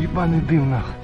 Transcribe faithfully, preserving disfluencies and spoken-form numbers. Ебаный дым нахуй.